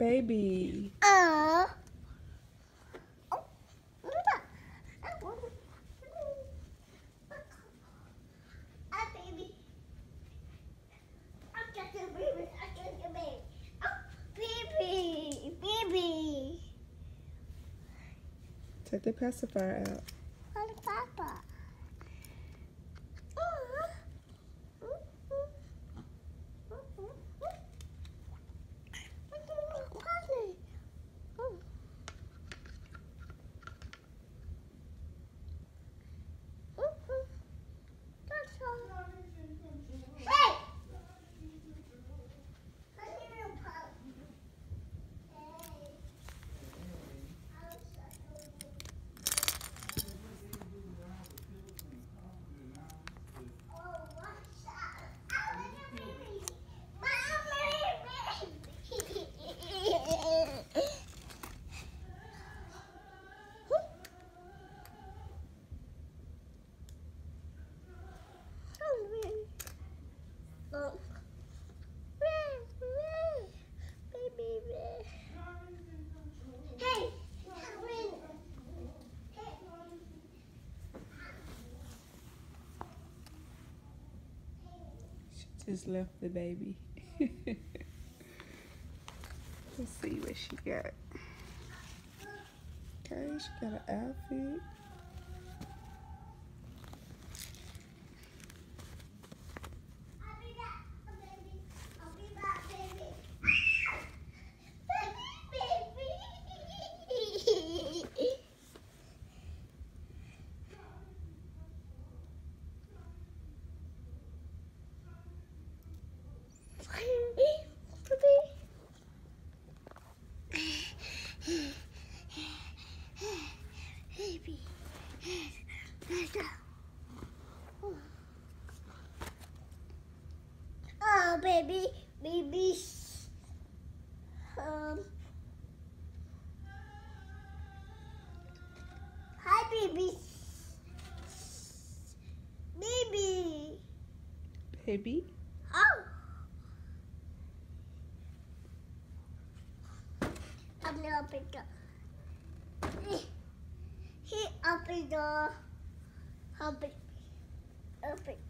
baby. Oh. Take the pacifier out. Oh, Papa. Just left the baby. Let's see what she got. Okay, she got an outfit. Oh, baby, baby. Hi, baby. Baby. Baby. Oh. I'm gonna open the door. He opened the door. Open. Open.